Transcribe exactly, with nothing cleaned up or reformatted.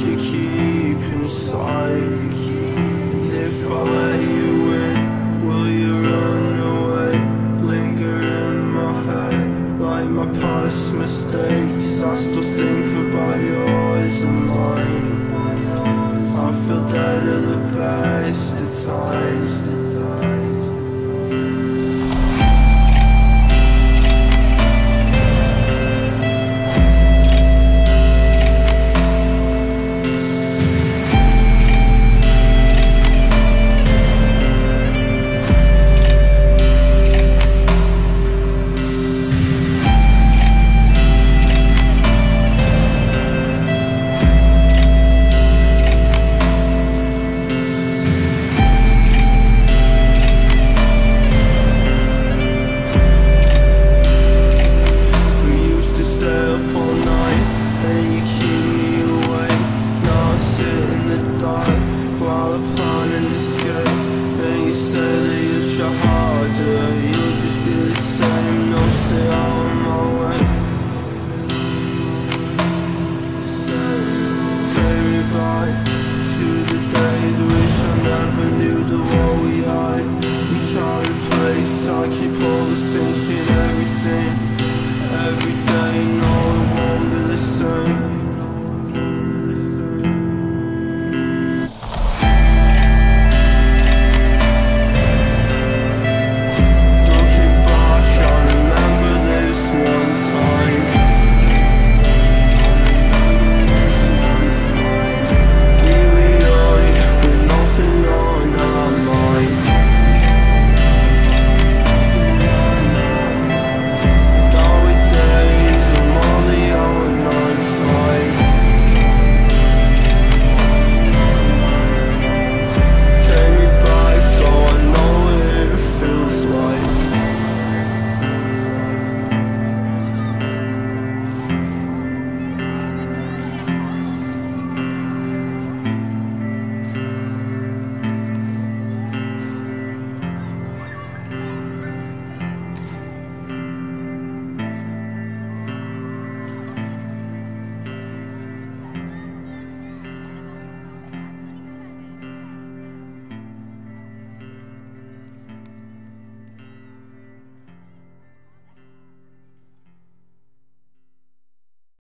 you keep inside.